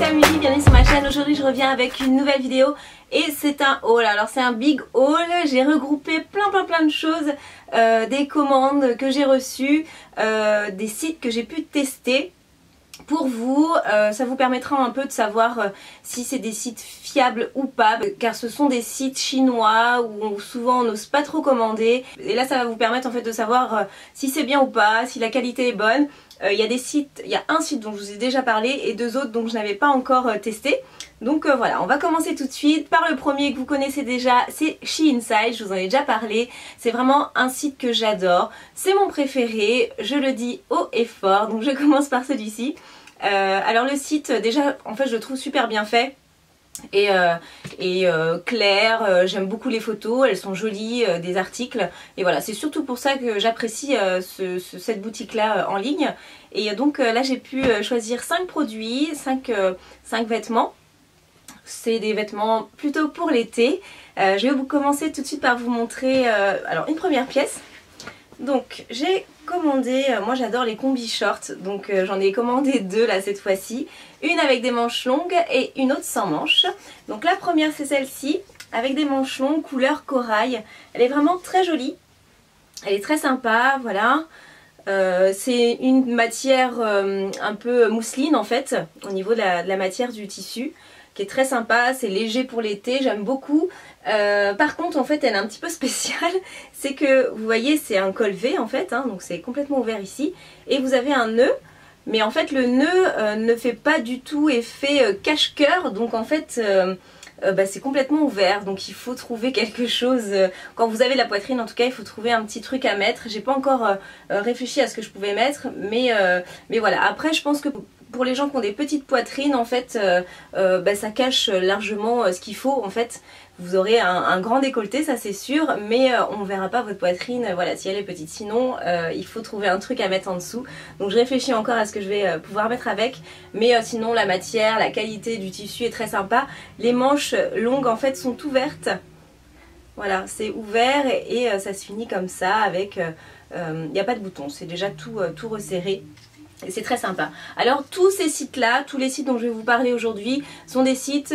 c'est Amivi, bienvenue sur ma chaîne. Aujourd'hui je reviens avec une nouvelle vidéo et c'est un haul. Alors c'est un big haul, j'ai regroupé plein de choses, des commandes que j'ai reçues, des sites que j'ai pu tester pour vous. Ça vous permettra un peu de savoir si c'est des sites fiables ou pas, car ce sont des sites chinois où souvent on n'ose pas trop commander, et là ça va vous permettre en fait de savoir si c'est bien ou pas, si la qualité est bonne. Il y a un site dont je vous ai déjà parlé et deux autres dont je n'avais pas encore testé. Donc voilà, on va commencer tout de suite par le premier que vous connaissez déjà, c'est Sheinside, je vous en ai déjà parlé. C'est vraiment un site que j'adore, c'est mon préféré, je le dis haut et fort, donc je commence par celui-ci. Alors le site, déjà en fait je le trouve super bien fait et clair, j'aime beaucoup les photos, elles sont jolies, des articles, et voilà, c'est surtout pour ça que j'apprécie cette boutique là en ligne. Et donc là j'ai pu choisir 5 produits, 5 vêtements. C'est des vêtements plutôt pour l'été. Je vais vous commencer tout de suite par vous montrer alors une première pièce. Donc j'ai commandé, moi j'adore les combis shorts, donc j'en ai commandé deux là cette fois-ci, une avec des manches longues et une autre sans manches. Donc la première c'est celle-ci, avec des manches longues couleur corail, elle est vraiment très jolie, elle est très sympa, voilà. C'est une matière un peu mousseline en fait, au niveau de la matière du tissu, qui est très sympa, c'est léger pour l'été, j'aime beaucoup. Par contre en fait elle est un petit peu spéciale, c'est que vous voyez c'est un col V en fait, hein, donc c'est complètement ouvert ici et vous avez un nœud, mais en fait le nœud ne fait pas du tout effet cache-cœur, donc en fait bah, c'est complètement ouvert, donc il faut trouver quelque chose, quand vous avez la poitrine en tout cas il faut trouver un petit truc à mettre. J'ai pas encore réfléchi à ce que je pouvais mettre, mais voilà, après je pense que pour les gens qui ont des petites poitrines, en fait, bah, ça cache largement ce qu'il faut. En fait, vous aurez un grand décolleté, ça c'est sûr, mais on ne verra pas votre poitrine, voilà, si elle est petite. Sinon, il faut trouver un truc à mettre en dessous. Donc je réfléchis encore à ce que je vais pouvoir mettre avec. Mais sinon, la matière, la qualité du tissu est très sympa. Les manches longues, en fait, sont ouvertes. Voilà, c'est ouvert et ça se finit comme ça avec... Il n'y a pas de bouton, c'est déjà tout resserré. C'est très sympa. Alors tous ces sites là, tous les sites dont je vais vous parler aujourd'hui sont des sites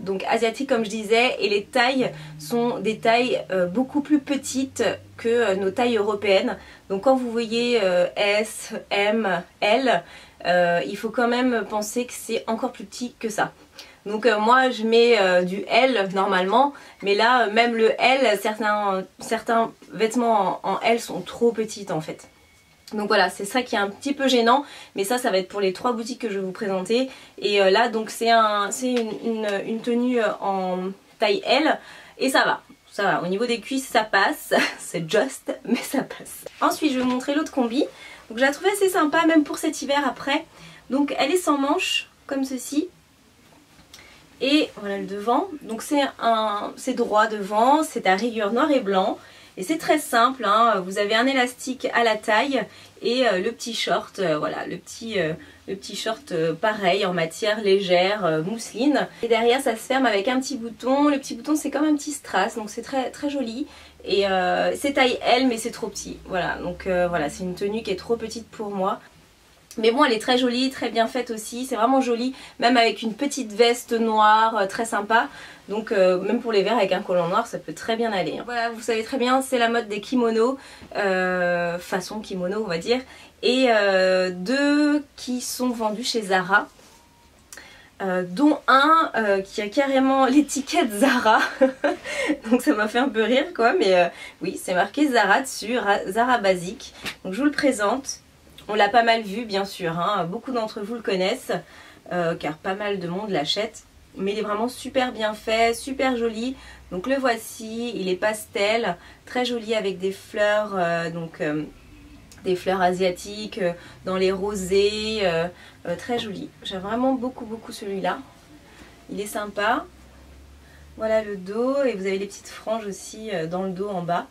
donc asiatiques comme je disais, et les tailles sont des tailles beaucoup plus petites que nos tailles européennes. Donc quand vous voyez S, M, L, il faut quand même penser que c'est encore plus petit que ça. Donc moi je mets du L normalement, mais là même le L, certains vêtements en L sont trop petits en fait. Donc voilà, c'est ça qui est un petit peu gênant, mais ça va être pour les 3 boutiques que je vais vous présenter. Et là donc c'est une tenue en taille L et ça va, au niveau des cuisses ça passe, c'est juste, mais ça passe. Ensuite je vais vous montrer l'autre combi, donc je la trouvais assez sympa même pour cet hiver après. Donc elle est sans manches, comme ceci. Et voilà le devant, donc c'est droit devant, c'est à rayures noir et blanc. Et c'est très simple, hein. Vous avez un élastique à la taille et le petit short, voilà, le petit short pareil en matière légère, mousseline. Et derrière ça se ferme avec un petit bouton, le petit bouton c'est comme un petit strass, donc c'est très joli. Et c'est taille L mais c'est trop petit, voilà, donc voilà, c'est une tenue qui est trop petite pour moi. Mais bon, elle est très jolie, très bien faite aussi, c'est vraiment joli, même avec une petite veste noire, très sympa. Donc même pour les verts avec un collant noir, ça peut très bien aller. Hein. Voilà, vous savez très bien, c'est la mode des kimonos, façon kimono on va dire. Et deux qui sont vendus chez Zara, dont un qui a carrément l'étiquette Zara. Donc ça m'a fait un peu rire quoi, mais oui, c'est marqué Zara dessus, Zara Basique. Donc je vous le présente. On l'a pas mal vu bien sûr, hein. Beaucoup d'entre vous le connaissent, car pas mal de monde l'achète. Mais il est vraiment super bien fait, super joli. Donc le voici, il est pastel, très joli avec des fleurs, des fleurs asiatiques, dans les rosés, très joli. J'aime vraiment beaucoup celui-là, il est sympa. Voilà le dos, et vous avez les petites franges aussi dans le dos en bas.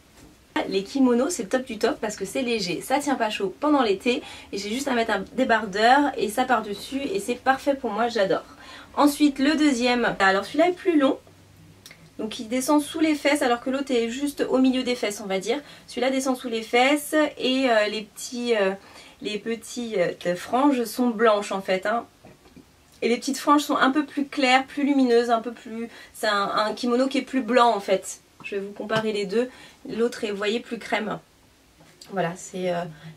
Les kimonos c'est le top du top parce que c'est léger, ça tient pas chaud pendant l'été et j'ai juste à mettre un débardeur et ça par dessus et c'est parfait pour moi, j'adore. Ensuite le deuxième, alors celui-là est plus long, donc il descend sous les fesses alors que l'autre est juste au milieu des fesses on va dire. Celui-là descend sous les fesses et les petites franges sont blanches en fait, hein. et les petites franges sont un peu plus claires, plus lumineuses, un peu plus... C'est un kimono qui est plus blanc en fait. Je vais vous comparer les deux. L'autre est, vous voyez, plus crème. Voilà, c'est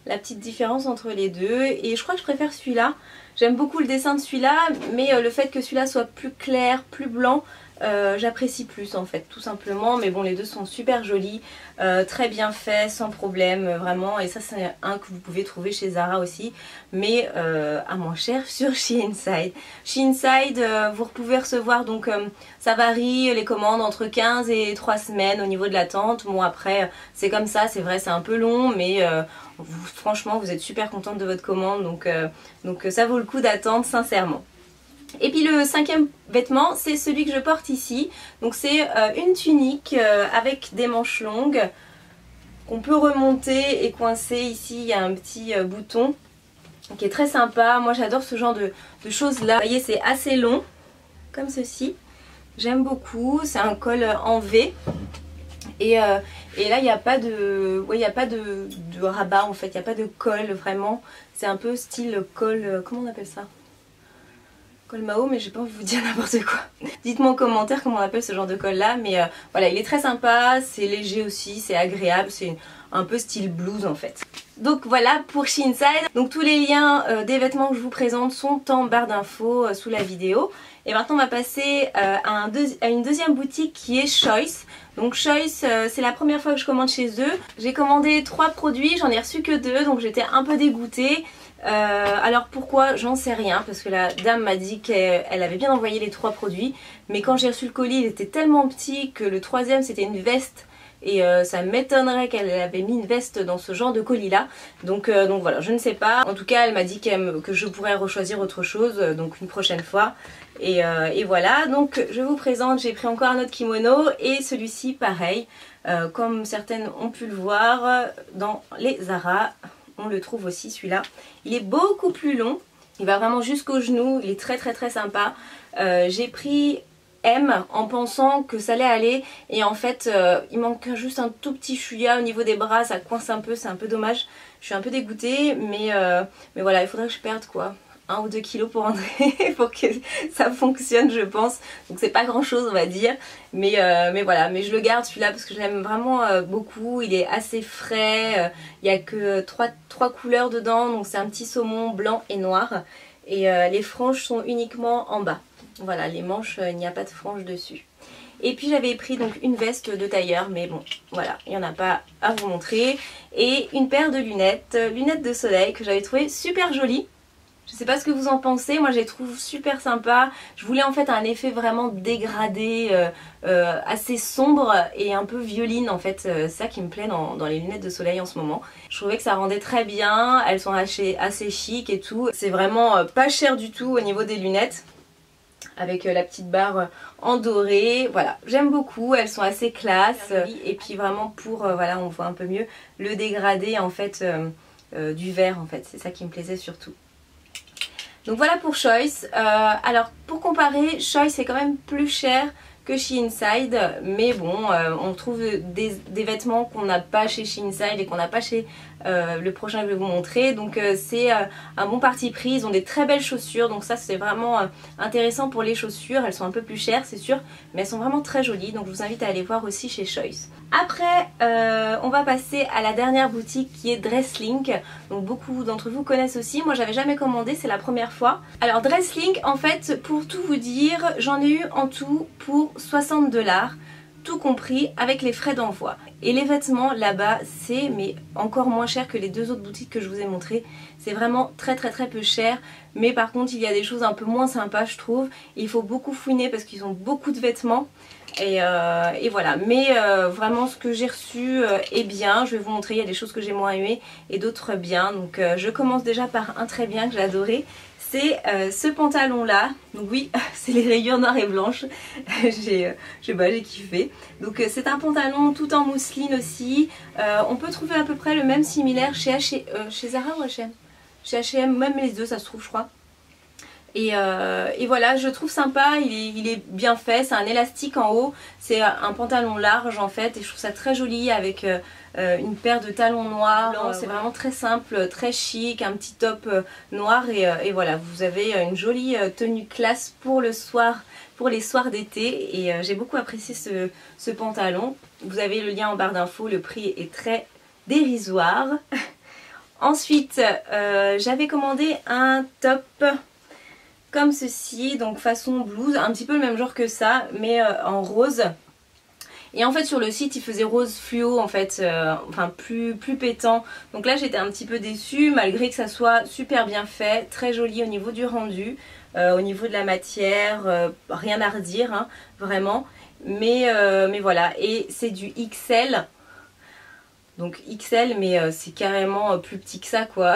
la petite différence entre les deux. Et je crois que je préfère celui-là. J'aime beaucoup le dessin de celui-là, mais le fait que celui-là soit plus clair, plus blanc, j'apprécie plus en fait, tout simplement. Mais bon, les deux sont super jolis, très bien faits, sans problème, vraiment. Et ça, c'est un que vous pouvez trouver chez Zara aussi, mais à moins cher sur Sheinside. Sheinside, vous pouvez recevoir, donc ça varie les commandes entre 15 et 3 semaines au niveau de l'attente. Bon, après, c'est comme ça, c'est vrai, c'est un peu long, mais... franchement, vous êtes super contente de votre commande, donc ça vaut le coup d'attendre sincèrement. Et puis le cinquième vêtement, c'est celui que je porte ici. Donc c'est une tunique avec des manches longues qu'on peut remonter et coincer. Ici, il y a un petit bouton qui est très sympa. Moi, j'adore ce genre de choses-là. Vous voyez, c'est assez long, comme ceci. J'aime beaucoup. C'est un col en V. Et là, il n'y a pas de, ouais, y a pas de rabat en fait, il n'y a pas de col vraiment. C'est un peu style col, comment on appelle ça? Col Mao, mais j'ai pas envie de vous dire n'importe quoi. Dites-moi en commentaire comment on appelle ce genre de col là. Mais voilà, il est très sympa, c'est léger aussi, c'est agréable, c'est un peu style blouse en fait. Donc voilà pour Sheinside. Donc tous les liens des vêtements que je vous présente sont en barre d'infos sous la vidéo. Et maintenant on va passer à une deuxième boutique qui est Choice. Donc Choice, c'est la première fois que je commande chez eux. J'ai commandé 3 produits, j'en ai reçu que 2, donc j'étais un peu dégoûtée. Alors pourquoi, j'en sais rien, parce que la dame m'a dit qu'elle avait bien envoyé les 3 produits. Mais quand j'ai reçu le colis, il était tellement petit que le 3e c'était une veste. Et ça m'étonnerait qu'elle avait mis une veste dans ce genre de colis là. Donc voilà, je ne sais pas. En tout cas, elle m'a dit que je pourrais rechoisir autre chose, donc une prochaine fois. Et voilà, donc je vous présente, j'ai pris encore un autre kimono. Et celui-ci, pareil, comme certaines ont pu le voir, dans les Zara, on le trouve aussi celui-là. Il est beaucoup plus long, il va vraiment jusqu'aux genoux, il est très très très sympa. J'ai pris... M en pensant que ça allait aller et en fait il manque juste un tout petit chouïa au niveau des bras, ça coince un peu, c'est un peu dommage, je suis un peu dégoûtée, mais voilà, il faudrait que je perde quoi 1 ou 2 kilos pour rentrer pour que ça fonctionne je pense, donc c'est pas grand chose on va dire, mais voilà, mais je le garde celui-là parce que je l'aime vraiment beaucoup, il est assez frais, il n'y a que 3 couleurs dedans, donc c'est un petit saumon blanc et noir et les franges sont uniquement en bas. Voilà, les manches, il n'y a pas de franges dessus. Et puis j'avais pris donc une veste de tailleur, mais bon, voilà, il n'y en a pas à vous montrer. Et une paire de lunettes, lunettes de soleil que j'avais trouvées super jolies. Je ne sais pas ce que vous en pensez, moi je les trouve super sympas. Je voulais en fait un effet vraiment dégradé, assez sombre et un peu violine en fait. Ça qui me plaît dans les lunettes de soleil en ce moment. Je trouvais que ça rendait très bien, elles sont assez chic et tout. C'est vraiment pas cher du tout au niveau des lunettes. Avec la petite barre en doré, voilà, j'aime beaucoup, elles sont assez classe et puis vraiment pour, voilà, on voit un peu mieux le dégradé en fait du vert en fait, c'est ça qui me plaisait surtout. Donc voilà pour Choice, alors pour comparer, Choice est quand même plus cher que Sheinside, mais bon, on trouve des vêtements qu'on n'a pas chez Sheinside et qu'on n'a pas chez le prochain que je vais vous montrer, donc c'est un bon parti pris. Ils ont des très belles chaussures, donc ça c'est vraiment intéressant pour les chaussures, elles sont un peu plus chères c'est sûr, mais elles sont vraiment très jolies, donc je vous invite à aller voir aussi chez Choice. Après, on va passer à la dernière boutique qui est Dresslink, donc beaucoup d'entre vous connaissent aussi, moi j'avais jamais commandé, c'est la première fois. Alors Dresslink, en fait, pour tout vous dire, j'en ai eu en tout pour 60 $, tout compris avec les frais d'envoi. Et les vêtements là-bas, c'est mais encore moins cher que les 2 autres boutiques que je vous ai montrées. C'est vraiment très très très peu cher. Mais par contre, il y a des choses un peu moins sympas, je trouve. Il faut beaucoup fouiner parce qu'ils ont beaucoup de vêtements. Et voilà, mais vraiment ce que j'ai reçu est bien, je vais vous montrer, il y a des choses que j'ai moins aimées et d'autres bien, donc je commence déjà par un très bien que j'ai adoré, c'est ce pantalon là, donc oui c'est les rayures noires et blanches, j'ai kiffé, donc c'est un pantalon tout en mousseline aussi, on peut trouver à peu près le même similaire chez Zara ou H&M, chez H&M, même les deux ça se trouve je crois. Et voilà, je trouve sympa, il est bien fait, c'est un élastique en haut, c'est un pantalon large en fait, et je trouve ça très joli avec une paire de talons noirs, c'est vraiment très simple, très chic, un petit top noir, et voilà, vous avez une jolie tenue classe pour le soir, pour les soirs d'été, et j'ai beaucoup apprécié ce pantalon. Vous avez le lien en barre d'infos, le prix est très dérisoire. Ensuite, j'avais commandé un top comme ceci, donc façon blouse, un petit peu le même genre que ça, mais en rose. Et en fait sur le site il faisait rose fluo en fait, enfin plus pétant. Donc là j'étais un petit peu déçue malgré que ça soit super bien fait, très joli au niveau du rendu, au niveau de la matière, rien à redire hein, vraiment. Mais voilà, et c'est du XL. Donc XL, mais c'est carrément plus petit que ça quoi,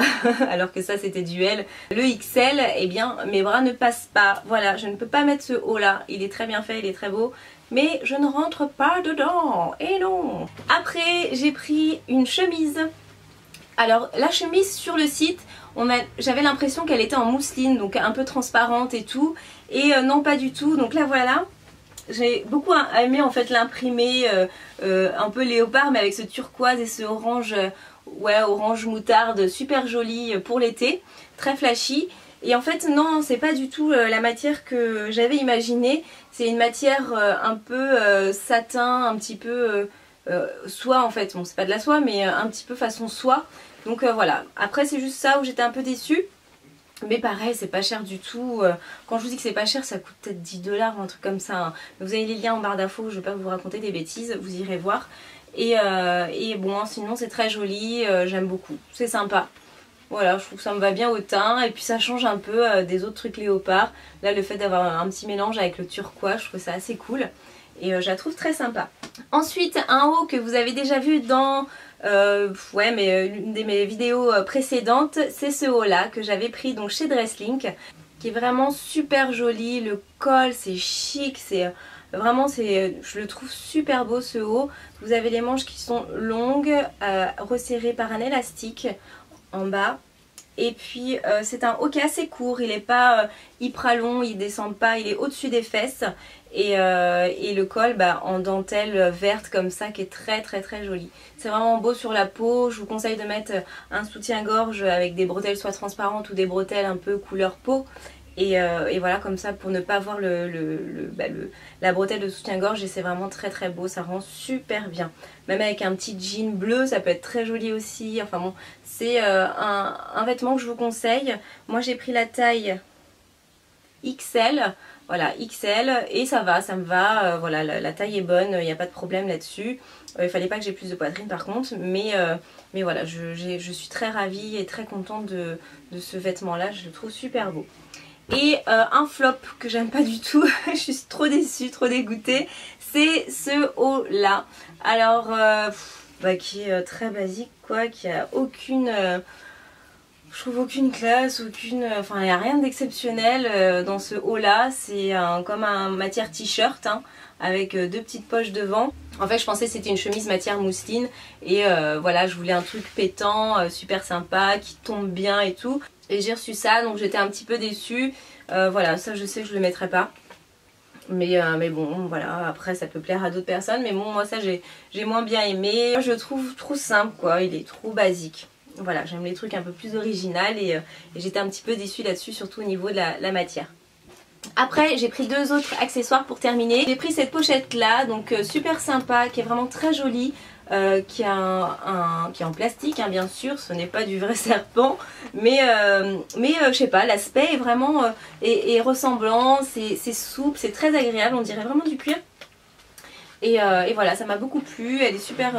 alors que ça c'était du L. Le XL, eh bien mes bras ne passent pas, voilà, je ne peux pas mettre ce haut là, il est très bien fait, il est très beau, mais je ne rentre pas dedans, et non. Après j'ai pris une chemise, alors la chemise sur le site, j'avais l'impression qu'elle était en mousseline, donc un peu transparente et tout, et non pas du tout, donc là voilà. J'ai beaucoup aimé en fait l'imprimer un peu léopard mais avec ce turquoise et ce orange, ouais orange moutarde, super joli pour l'été, très flashy. Et en fait non, c'est pas du tout la matière que j'avais imaginée, c'est une matière un peu satin, un petit peu soie en fait, bon c'est pas de la soie mais un petit peu façon soie. Donc voilà, après c'est juste ça où j'étais un peu déçue. Mais pareil, c'est pas cher du tout. Quand je vous dis que c'est pas cher, ça coûte peut-être 10 $, un truc comme ça. Vous avez les liens en barre d'infos, je vais pas vous raconter des bêtises, vous irez voir. Et bon, sinon c'est très joli, j'aime beaucoup, c'est sympa. Voilà, je trouve que ça me va bien au teint. Et puis ça change un peu des autres trucs léopard. Là, le fait d'avoir un petit mélange avec le turquoise, je trouve ça assez cool. Et je la trouve très sympa. Ensuite, un haut que vous avez déjà vu dans... ouais mais l'une de mes vidéos précédentes, c'est ce haut là que j'avais pris donc chez Dresslink, qui est vraiment super joli, le col c'est chic, c'est vraiment, je le trouve super beau ce haut. Vous avez les manches qui sont longues, resserrées par un élastique en bas, et puis c'est un haut qui est assez court, il n'est pas hyper long, il descend pas, il est au-dessus des fesses, et le col bah, en dentelle verte comme ça qui est très joli. C'est vraiment beau sur la peau, je vous conseille de mettre un soutien-gorge avec des bretelles soit transparentes ou des bretelles un peu couleur peau, et voilà comme ça pour ne pas voir la bretelle de soutien-gorge, et c'est vraiment très beau, ça rend super bien. Même avec un petit jean bleu ça peut être très joli aussi, enfin bon c'est un vêtement que je vous conseille. Moi j'ai pris la taille XL, voilà XL, et ça va, ça me va, voilà la taille est bonne, il n'y a pas de problème là-dessus. Il fallait pas que j'ai plus de poitrine par contre, mais voilà, je suis très ravie et très contente de ce vêtement là, je le trouve super beau. Et un flop que j'aime pas du tout, je suis trop déçue, trop dégoûtée, c'est ce haut là. Alors, qui est très basique quoi, qui a aucune... je trouve aucune classe, aucune... Enfin, il n'y a rien d'exceptionnel dans ce haut-là. C'est comme un matière t-shirt, hein, avec deux petites poches devant. En fait, je pensais que c'était une chemise matière mousseline. Et voilà, je voulais un truc pétant, super sympa, qui tombe bien et tout. Et j'ai reçu ça, donc j'étais un petit peu déçue. Voilà, ça je sais que je ne le mettrai pas. Mais bon, voilà, après ça peut plaire à d'autres personnes. Mais bon, moi ça j'ai moins bien aimé. Je le trouve trop simple, quoi. Il est trop basique. Voilà, j'aime les trucs un peu plus original, et j'étais un petit peu déçue là-dessus, surtout au niveau de la matière. Après, j'ai pris deux autres accessoires pour terminer. J'ai pris cette pochette-là, donc super sympa, qui est vraiment très jolie, qui est en plastique, hein, bien sûr, ce n'est pas du vrai serpent, mais je sais pas, l'aspect est vraiment est ressemblant, c'est souple, c'est très agréable, on dirait vraiment du cuir. Et voilà, ça m'a beaucoup plu, elle est super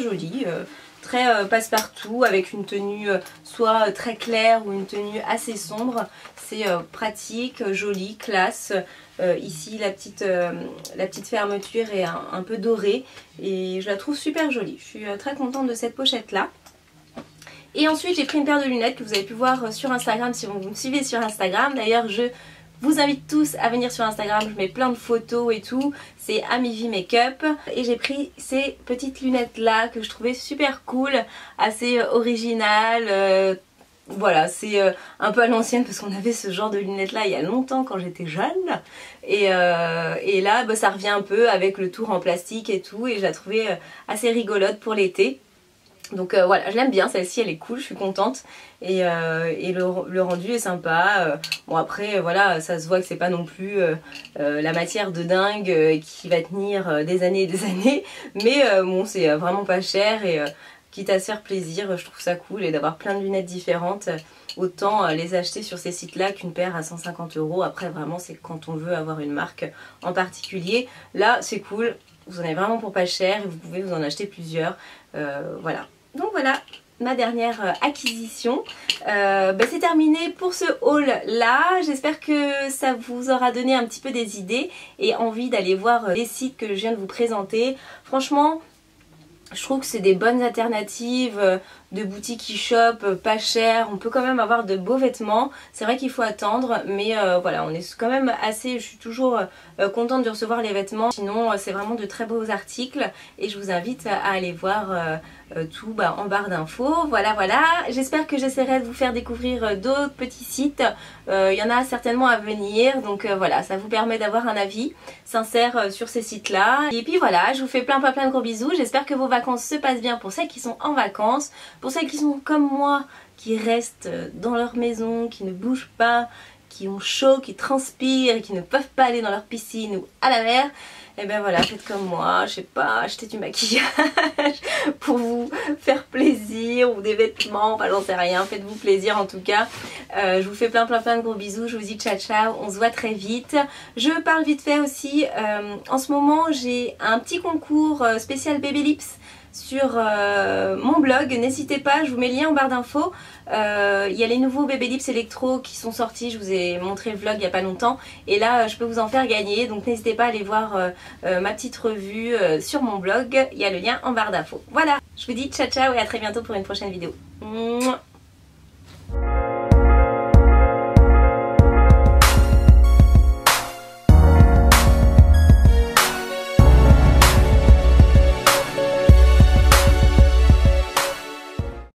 jolie. Très passe-partout, avec une tenue soit très claire ou une tenue assez sombre, c'est pratique, joli, classe. Ici la petite fermeture est un peu dorée, et je la trouve super jolie, je suis très contente de cette pochette là. Et ensuite j'ai pris une paire de lunettes que vous avez pu voir sur Instagram si vous me suivez sur Instagram, d'ailleurs je vous invite tous à venir sur Instagram, je mets plein de photos et tout, c'est Amivi Makeup. Et j'ai pris ces petites lunettes là que je trouvais super cool, assez originales, Voilà, c'est un peu à l'ancienne parce qu'on avait ce genre de lunettes là il y a longtemps quand j'étais jeune. Et là bah, ça revient un peu avec le tour en plastique et tout, et je la trouvais assez rigolote pour l'été. Donc voilà, je l'aime bien, celle-ci elle est cool, je suis contente. Et le rendu est sympa. Bon après voilà, ça se voit que c'est pas non plus la matière de dingue qui va tenir des années et des années. Mais bon, c'est vraiment pas cher et... quitte à se faire plaisir, je trouve ça cool, et d'avoir plein de lunettes différentes, autant les acheter sur ces sites-là qu'une paire à 150 €. Après vraiment c'est quand on veut avoir une marque en particulier. Là c'est cool, vous en avez vraiment pour pas cher, et vous pouvez vous en acheter plusieurs. Voilà. Donc voilà ma dernière acquisition. Bah, c'est terminé pour ce haul là. J'espère que ça vous aura donné un petit peu des idées et envie d'aller voir les sites que je viens de vous présenter. Franchement, je trouve que c'est des bonnes alternatives de boutiques e-shop, pas chères. On peut quand même avoir de beaux vêtements. C'est vrai qu'il faut attendre, mais voilà, on est quand même assez... Je suis toujours contente de recevoir les vêtements. Sinon, c'est vraiment de très beaux articles. Et je vous invite à aller voir tout en barre d'infos. Voilà, voilà. J'espère que j'essaierai de vous faire découvrir d'autres petits sites. Il y en a certainement à venir. Donc voilà, ça vous permet d'avoir un avis sincère sur ces sites-là. Et puis voilà, je vous fais plein de gros bisous. J'espère que vos vacances se passent bien pour celles qui sont en vacances. Pour celles qui sont comme moi, qui restent dans leur maison, qui ne bougent pas, qui ont chaud, qui transpirent et qui ne peuvent pas aller dans leur piscine ou à la mer, et ben voilà, faites comme moi, je sais pas, achetez du maquillage pour vous faire plaisir, ou des vêtements, enfin j'en sais rien, faites-vous plaisir en tout cas. Je vous fais plein de gros bisous, je vous dis ciao ciao, on se voit très vite. Je parle vite fait aussi, en ce moment j'ai un petit concours spécial Baby Lips sur mon blog, n'hésitez pas, je vous mets le lien en barre d'infos. Il y a les nouveaux Baby Lips électro qui sont sortis, je vous ai montré le vlog il n'y a pas longtemps, et là je peux vous en faire gagner, donc n'hésitez pas à aller voir ma petite revue sur mon blog, il y a le lien en barre d'infos. Voilà, je vous dis ciao ciao et à très bientôt pour une prochaine vidéo. Mouah.